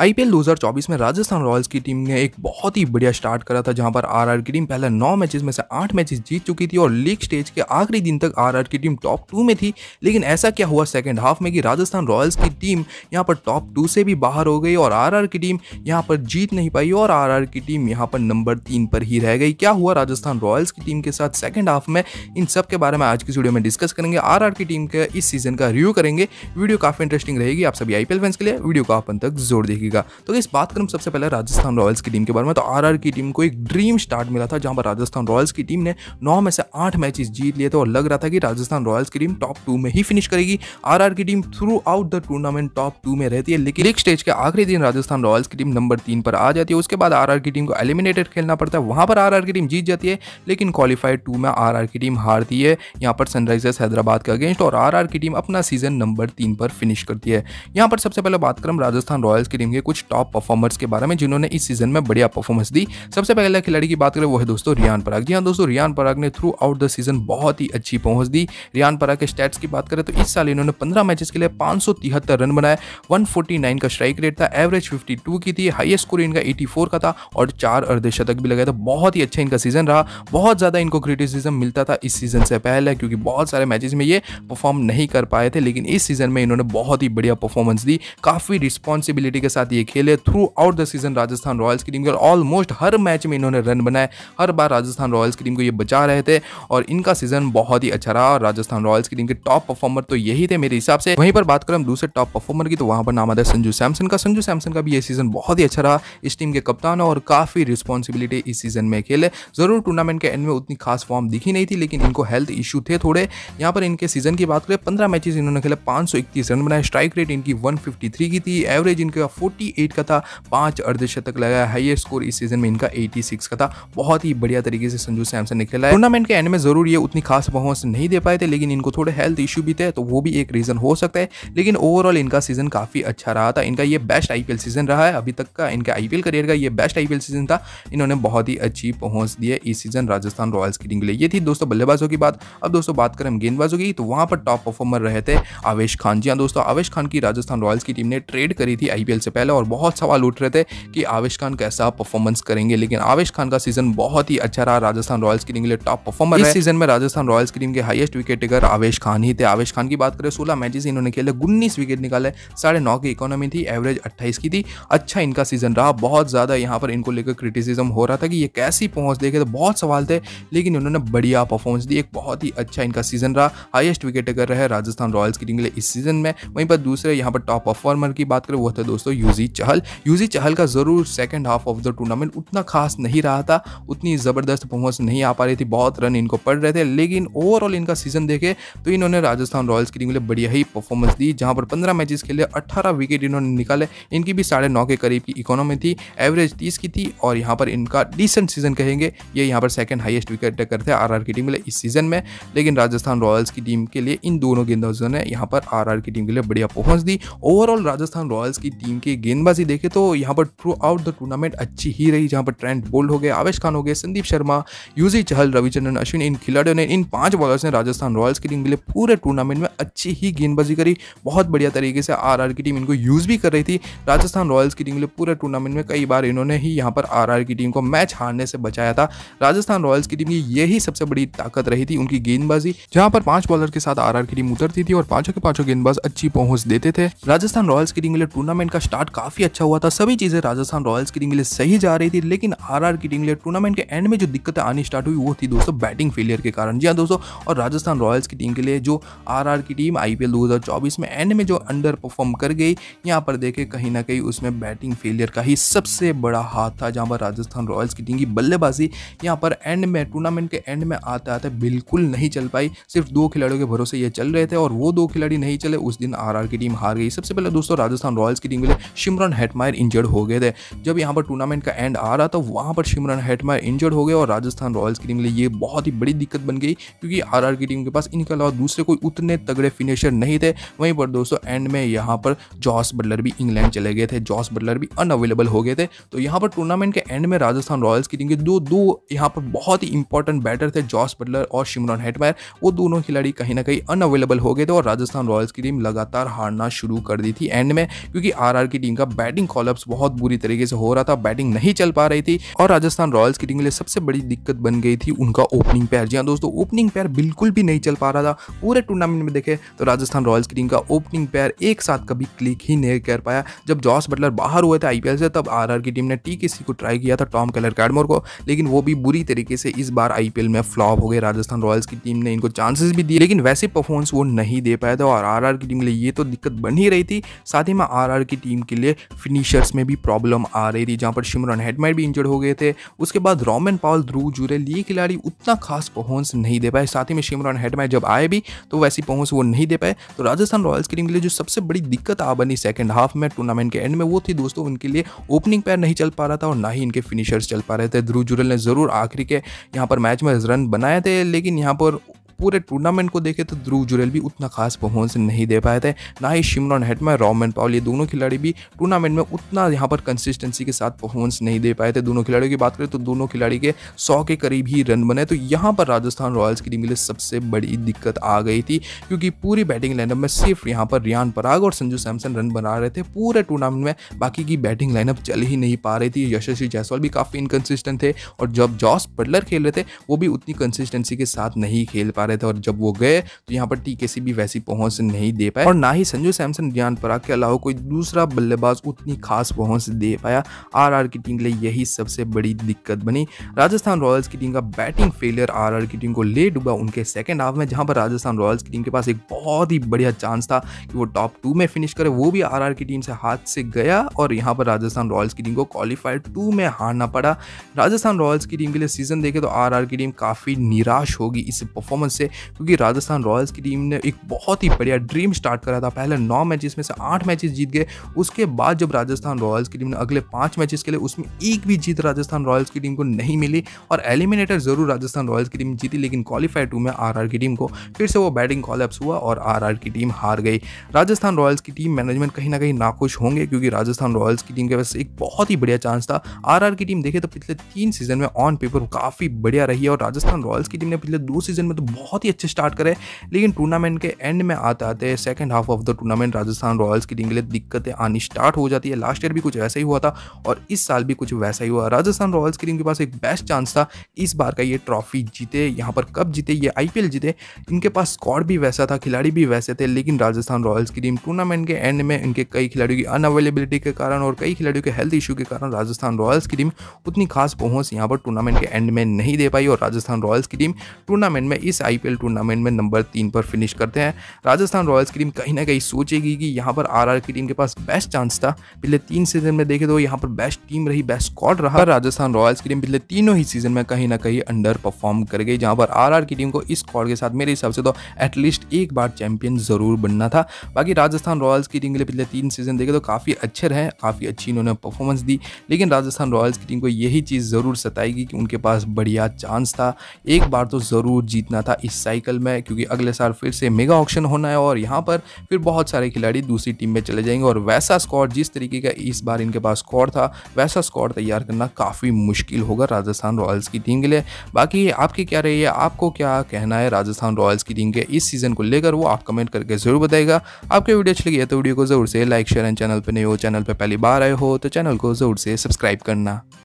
IPL 2024 में Rajasthan Royals की team ने एक बहुत ही बढ़िया स्टार्ट करा था, जहां पर आर की टीम पहले 9 मैचेस में से 8 मैचेस जीत चुकी थी और लीग स्टेज के आखिरी दिन तक आर की टीम टॉप 2 में थी। लेकिन ऐसा क्या हुआ सेकंड हाफ में कि राजस्थान रॉयल्स की टीम यहाँ पर टॉप 2 से भी बाहर हो गई और आर की टीम यहाँ पर जीत नहीं पाई और आर की टीम यहाँ पर नंबर 3 पर ही रह गई। क्या हुआ राजस्थान रॉयल्स की टीम के साथ सेकंड हाफ में, इन सब के बारे में आज की वीडियो में डिस्कस करेंगे। आर की टीम के इस सीजन का रिव्यू करेंगे। वीडियो काफी इंटरेस्टिंग रहेगी आप सभी आईपीएल फैंस के लिए, वीडियो को आप अंत तक जोर देखिएगा। तो इस बात करें सबसे पहले राजस्थान रॉयल्स की टीम के बारे में, तो आरआर की टीम को एक ड्रीम स्टार्ट मिला था, जहां पर राजस्थान रॉयल्स की टीम ने 9 में से 8 मैचेस जीत लिए थे और लग रहा था कि राजस्थान रॉयल्स की टीम टॉप 2 में ही फिनिश करेगी। आरआर की team through out the tournament top 2 में रहती है, लेकिन लीग स्टेज के आखिरी दिन राजस्थान रॉयल्स की टीम नंबर 3 पर आ जाती है। उसके बाद आरआर की टीम को एलिमिनेटेड खेलना पड़ता है, वहां पर आरआर की टीम जीत जाती है लेकिन क्वालिफायर 2 में आरआर की टीम हारती है यहाँ पर सनराइजर्स हैदराबाद के अगेंस्ट और आरआर की टीम अपना सीजन नंबर 3 पर फिनिश करती है। यहाँ पर सबसे पहले बात करें राजस्थान रॉयल्स की टीम के कुछ टॉप परफॉर्मर्स के बारे में जिन्होंने इस सीजन में बढ़िया परफॉर्मेंस दी। सबसे पहले खिलाड़ी की बात करें वो है दोस्तों रियान पराग। जी हाँ दोस्तों, रियान पराग ने थ्रू आउट द सीजन बहुत ही अच्छी पहुंच दी। रियान पराग के स्टैट्स की बात करें तो इस साल इन्होंने 15 मैचेस के लिए 573 रन बनाए, 149 का स्ट्राइक रेट था, एवरेज 52 की थी, हाईएस्ट स्कोर इनका 84 का था और 4 अर्धशतक भी लगाया था। बहुत ही अच्छा इनका सीजन रहा। बहुत ज़्यादा इनको क्रिटिसिज्म मिलता था इस सीजन से पहले क्योंकि बहुत सारे मैचेस में ये परफॉर्म नहीं कर पाए थे, लेकिन इस सीजन में इन्होंने बहुत ही बढ़िया परफॉर्मेंस दी। काफ़ी रिस्पॉन्सिबिलिटी के साथ ये खेले through out the season. Rajasthan Royals की टीम के ऑलमोस्ट हर मैच में इन्होंने रन बनाए, हर बार राजस्थान रॉयल्स की टीम को ये बचा रहे थे और इनका सीजन बहुत ही अच्छा रहा और राजस्थान रॉयल्स की टीम के टॉप परफॉर्मर तो यही थे मेरे हिसाब से। वहीं पर बात करें दूसरे टॉप परफॉर्मर की तो वहां पर नाम आता है संजू सैमसन का। संजू सैमसन का भी ये सीजन बहुत ही अच्छा रहा, इस टीम के कप्तान और काफी रिस्पॉन्सिबिलिटी इस सीजन में खेले। जरूर टूर्नामेंट के एंड में उतनी खास फॉर्म दिखी नहीं थी लेकिन इनको हेल्थ इशू थे थोड़े। यहाँ पर इनके सीजन की बात करें 15 मैचेस इन्होंने खेले, 531 रन बनाए, स्ट्राइक रेट इनकी 153 की थी, एवरेज इनका 48 का था, 5 अर्धशतक लगाया, हाईएस्ट स्कोर इस सीजन में इनका 86 का था। बहुत ही बढ़िया तरीके से संजू सैमसन ने खेला है। टूर्नामेंट के एंड में जरूर ये उतनी खास परफॉर्मेंस नहीं दे पाए थे लेकिन इनको थोड़े हेल्थ इशू भी थे तो वो भी एक रीजन हो सकता है, लेकिन ओवरऑल इनका सीजन काफी अच्छा रहा था। इनका ये बेस्ट आईपीएल सीजन रहा है अभी तक का, इनका आईपीएल करियर का ये बेस्ट आईपीएल सीजन था। इन्होंने बहुत ही अच्छी पहुंच दी है इस सीजन राजस्थान रॉयल्स की टीम के लिए। ये थी दोस्तों बल्लेबाजों की बात। अब दोस्तों बात करें गेंदबाजों की तो वहां पर टॉप परफॉर्मर रहे थे आवेश खान। जी हाँ दोस्तों, आवेश खान की राजस्थान रॉयल्स की टीम ने ट्रेड करी थी आईपीएल से पहले और बहुत सवाल उठ रहे थे कि आवेश खान कैसा परफॉर्मेंस करेंगे, लेकिन आवेश खान का सीजन बहुत ही अच्छा रहा। राजस्थान रॉयल्स की टीम के लिए टॉप परफॉर्मर इस सीजन में राजस्थान रॉयल्स की टीम के highest wicket taker Avesh Khan ही थे। आवेश खान की बात करें 16 मैचेस इन्होंने खेले, 19 विकेट निकाले, 9.5 की इकोनॉमी थी, एवरेज 28 की थी। अच्छा इनका सीजन रहा। बहुत ज्यादा यहाँ पर इनको लेकर क्रिटिसिज्म हो रहा था कि ये कैसी पहुंच देखे, तो बहुत सवाल थे लेकिन उन्होंने बढ़िया परफॉर्मेंस दी। एक बहुत ही अच्छा इनका सीजन रहा, हाईएस्ट विकेट टेकर रहे राजस्थान रॉयल्स की टीम के लिए इस सीजन में। वहीं पर दूसरे यहाँ पर टॉप परफॉर्मर की बात करें वो थे दोस्तों यूजी चहल। यूजी चहल का जरूर second half of the tournament उतना खास नहीं रहा था, उतनी ज़बरदस्त परफॉर्मेंस नहीं आ पा रही थी, बहुत रन इनको पड़ रहे थे, लेकिन ओवरऑल इनका सीजन देखे तो इन्होंने राजस्थान रॉयल्स की टीम के लिए बढ़िया ही परफॉर्मेंस दी, जहां पर 15 मैचेस खेले, 18 विकेट इन्होंने निकाले, इनकी भी 9.5 के करीब की इकोनॉमी थी, एवरेज 30 की थी और यहाँ पर इनका डिसेंट सीजन कहेंगे। ये यहाँ पर सेकंड हाईएस्ट विकेट टेकर थे आरआर की टीम के लिए इस सीजन में, लेकिन राजस्थान रॉयल्स की टीम के लिए इन दोनों गेंदबाजों ने यहाँ पर आरआर की टीम के लिए बढ़िया परफॉर्मेंस दी। ओवरऑल राजस्थान रॉयल्स की टीम की गेंदबाजी देखे तो यहाँ पर थ्रू आउट द टूर्नामेंट अच्छी ही रही, जहां पर ट्रेंट बोल्ड हो गए, आवेश खान हो गए, संदीप शर्मा, यूजी चहल, रविचंद्रन अश्विन, इन खिलाड़ियों ने, इन 5 बॉलर्स ने राजस्थान रॉयल्स की टीम के लिए पूरे टूर्नामेंट में अच्छी ही गेंदबाजी करी। बहुत बढ़िया तरीके से आरआर की टीम इनको यूज भी कर रही थी। राजस्थान रॉयल्स की टीम के लिए पूरे टूर्नामेंट में कई बार इन्होंने ही यहाँ पर आरआर की टीम को मैच हारने से बचाया था। राजस्थान रॉयल्स की टीम की यही सबसे बड़ी ताकत रही थी उनकी गेंदबाजी, जहां पर 5 बॉलर के साथ आरआर की टीम उतरती थी और 5 के 5 गेंदबाज अच्छी पहुंच देते थे। राजस्थान रॉयल्स की टीम के लिए टूर्नामेंट का स्टार्ट काफी अच्छा हुआ था, सभी चीजें राजस्थान रॉयल्स की टीम के लिए सही जा रही थी, लेकिन आरआर की टीम के लिए टूर्नामेंट के एंड में जो दिक्कतें आनी स्टार्ट हुई वो थी दोस्तों बैटिंग फेलियर के कारण। जी हाँ दोस्तों, और राजस्थान रॉयल्स की टीम के लिए जो आरआर की टीम आईपीएल 2024 में एंड में जो अंडर परफॉर्म कर गई, यहाँ पर देखे कहीं ना कहीं उसमें बैटिंग फेलियर का ही सबसे बड़ा हाथ था, जहाँ पर राजस्थान रॉयल्स की टीम की बल्लेबाजी यहाँ पर एंड में, टूर्नामेंट के एंड में आते आते बिल्कुल नहीं चल पाई। सिर्फ 2 खिलाड़ियों के भरोसे ये चल रहे थे और वो 2 खिलाड़ी नहीं चले, उस दिन आरआर की टीम हार गई। सबसे पहले दोस्तों राजस्थान रॉयल्स की टीम के लिए शिमरन हेटमायर इंजर्ड हो गए थे। जब यहाँ पर टूर्नामेंट का एंड आ रहा था वहाँ पर शिमरन हेटमायर इंजर्ड हो गए और राजस्थान रॉयल्स की टीम के लिए ये बहुत ही बड़ी दिक्कत बन गई क्योंकि आरआर की टीम के पास इनके अलावा दूसरे कोई उतने तगड़े फिनिशर नहीं थे। वहीं पर दोस्तों एंड में यहाँ पर जॉस बट्लर भी इंग्लैंड चले गए थे, जॉस बट्लर भी अनअवेलेबल हो गए थे। तो यहाँ पर टूर्नामेंट के एंड में राजस्थान रॉयल्स की टीम के दो यहाँ पर बहुत ही इंपॉर्टेंट बैटर थे, जॉस बट्लर और शिमरन हेटमायर, वो दोनों खिलाड़ी कहीं ना कहीं अनअवेलेबल हो गए थे और राजस्थान रॉयल्स की टीम लगातार हारना शुरू कर दी थी एंड में, क्योंकि आरआर की टीम टीम का बैटिंग कॉलअप्स बहुत बुरी तरीके से हो रहा था, बैटिंग नहीं चल पा रही थी और राजस्थान रॉयल्स की टीम के लिए सबसे बड़ी दिक्कत बन गई थी उनका ओपनिंग पेयर। जी हाँ दोस्तों, ओपनिंग पेयर बिल्कुल भी नहीं चल पा रहा था। पूरे टूर्नामेंट में देखे तो राजस्थान रॉयल्स की टीम का ओपनिंग पेयर एक साथ कभी क्लिक ही नहीं कर पाया। जब जॉस बट्लर बाहर हुए थे आईपीएल से, तब आर की टीम ने टीकेसी को ट्राई किया था, टॉम कोहलर कैडमोर को, लेकिन वो भी बुरी तरीके से इस बार आईपीएल में फ्लॉप हो गए। राजस्थान रॉयल्स की टीम ने इनको चांसेस भी दिए लेकिन वैसे परफॉर्मेंस वो नहीं दे पाया था और आर की टीम के लिए ये तो दिक्कत बन ही रही थी। साथ ही में आर की टीम के लिए फिनिशर्स में भी प्रॉब्लम आ रही थी, जहां पर शिमरन हेटमायर भी इंजर्ड हो गए थे। उसके बाद रोमन पॉल, ध्रुव जुरेल, ये खिलाड़ी उतना खास परफॉर्मेंस नहीं दे पाए। साथ ही में शिमरन हेटमायर जब आए भी तो वैसी परफॉर्मेंस वो नहीं दे पाए। तो राजस्थान रॉयल्स की टीम के लिए जो सबसे बड़ी दिक्कत आ बनी सेकंड हाफ में, टूर्नामेंट के एंड में, वो थी दोस्तों उनके लिए ओपनिंग पैर नहीं चल पा रहा था और ना ही इनके फिनिशर्स चल पा रहे थे। ध्रुव जुरेल ने जरूर आखिरी के यहाँ पर मैच में रन बनाए थे, लेकिन यहाँ पर पूरे टूर्नामेंट को देखे तो ध्रुव जुरेल भी उतना खास परफॉर्मेंस नहीं दे पाए थे, ना ही शिमरन हेटमायर, रोमन पॉल, ये दोनों खिलाड़ी भी टूर्नामेंट में उतना यहाँ पर कंसिस्टेंसी के साथ परफॉर्मेंस नहीं दे पाए थे। दोनों खिलाड़ियों की बात करें तो दोनों खिलाड़ी के 100 के करीब ही रन बने। तो यहाँ पर राजस्थान रॉयल्स की टीम के लिए सबसे बड़ी दिक्कत आ गई थी, क्योंकि पूरी बैटिंग लाइनअप में सिर्फ यहाँ पर रियान पराग और संजू सैमसन रन बना रहे थे। पूरे टूर्नामेंट में बाकी की बैटिंग लाइनअप चल ही नहीं पा रही थी। यशस्वी जायसवाल भी काफ़ी इनकन्सिस्टेंट थे और जब जॉस बट्लर खेल रहे थे वो भी उतनी कंसिस्टेंसी के साथ नहीं खेल पा थे और जब वो गए तो यहाँ पर टीकेसी भी वैसी पहुंच नहीं दे पाए और ना ही संजू सैमसन, रियान पराग के अलावा कोई दूसरा बल्लेबाज उतनी खास पहुंच दे पाया। आर की टीम के लिए यही सबसे बड़ी दिक्कत बनी। राजस्थान रॉयल्स की टीम का बैटिंग फेलियर आर की टीम को ले डूबा उनके सेकंड हाफ में, जहां पर राजस्थान रॉयल्स की टीम के पास एक बहुत ही बढ़िया चांस था कि वो टॉप 2 में फिनिश करे, वो भी आर की टीम से हाथ से गया और यहाँ पर राजस्थान रॉयल्स की टीम को क्वालिफायर 2 में हारना पड़ा। राजस्थान रॉयल्स की टीम के लिए सीजन देखे तो आर की टीम काफी निराश होगी इस परफॉर्मेंस, क्योंकि राजस्थान रॉयल्स की टीम ने एक बहुत ही बढ़िया ड्रीम स्टार्ट करा था। पहले 9 मैचेस में से 8 मैचेस जीत गए। उसके बाद जब राजस्थान रॉयल्स की टीम ने अगले 5 मैचेस खेले, उसमें एक भी जीत राजस्थान रॉयल्स की टीम को नहीं मिली और एलिमिनेटर जरूर राजस्थान रॉयल्स की टीम जीती, लेकिन क्वालिफायर 2 में आर की टीम को फिर से वो बैटिंग कॉलअप्स हुआ और आर की टीम हार गई। राजस्थान रॉयल्स की टीम मैनेजमेंट कहीं ना कहीं नाखुश होंगे, क्योंकि राजस्थान रॉयल्स की टीम के पास एक बहुत ही बढ़िया चांस था। आर की टीम देखे तो पिछले 3 सीजन में ऑन पेपर काफी बढ़िया रही है और राजस्थान रॉयल्स की टीम ने पिछले 2 सीजन में तो बहुत ही अच्छे स्टार्ट करे, लेकिन टूर्नामेंट के एंड में आते आते second half of the tournament Rajasthan Royals की टीम के लिए दिक्कतें आनी स्टार्ट हो जाती है। लास्ट ईयर भी कुछ ऐसा ही हुआ था और इस साल भी कुछ वैसा ही हुआ। राजस्थान रॉयल्स की टीम के पास एक बेस्ट चांस था इस बार का ये ट्रॉफी जीते, यहाँ पर कप जीते, ये आईपीएल जीते। इनके पास स्क्वाड भी वैसा था, खिलाड़ी भी वैसे थे, लेकिन राजस्थान रॉयल्स की टीम टूर्नामेंट के एंड में इनके कई खिलाड़ियों की अनअवेलेबिलिटी के कारण और कई खिलाड़ियों के हेल्थ इशू के कारण राजस्थान रॉयल्स की टीम उतनी खास पहुंच यहाँ पर टूर्नामेंट के एंड में नहीं दे पाई और राजस्थान रॉयल्स की टीम टूर्नामेंट में इस आईपीएल टूर्नामेंट में नंबर 3 पर फिनिश करते हैं। राजस्थान रॉयल्स की टीम कहीं ना कहीं सोचेगी कि यहाँ पर आरआर की टीम के पास बेस्ट चांस था। पिछले 3 सीजन में देखे तो यहाँ पर बेस्ट टीम रही, बेस्ट स्क्वाड रहा। राजस्थान रॉयल्स की टीम पिछले तीनों ही सीजन में कहीं ना कहीं अंडर परफॉर्म कर गई, जहाँ पर आरआर की टीम को इस स्क्वाड के साथ मेरे हिसाब से तो एटलीस्ट एक बार चैंपियन जरूर बनना था। बाकी राजस्थान रॉयल्स की टीम के लिए पिछले 3 सीजन देखे तो काफी अच्छे रहे, काफी अच्छी इन्होंने परफॉर्मेंस दी, लेकिन राजस्थान रॉयल्स की टीम को यही चीज जरूर सताएगी कि उनके पास बढ़िया चांस था, एक बार तो जरूर जीतना था इस साइकिल में, क्योंकि अगले साल फिर से मेगा ऑक्शन होना है और यहाँ पर फिर बहुत सारे खिलाड़ी दूसरी टीम में चले जाएंगे और वैसा स्क्वाड, जिस तरीके का इस बार इनके पास स्क्वाड था, वैसा स्क्वाड तैयार करना काफ़ी मुश्किल होगा राजस्थान रॉयल्स की टीम के लिए। बाकी आपकी क्या रही है, आपको क्या कहना है राजस्थान रॉयल्स की टीम के इस सीज़न को लेकर, वो आप कमेंट करके जरूर बताएगा। आपके वीडियो अच्छी लगी है तो वीडियो को जरूर से लाइक, शेयर एंड चैनल पर नए हो, चैनल पर पहली बार आए हो तो चैनल को जरूर से सब्सक्राइब करना।